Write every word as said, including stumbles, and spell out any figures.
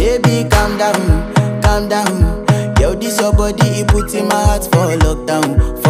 Baby, calm down, calm down. Yo, this your body, it puts in my heart for lockdown. For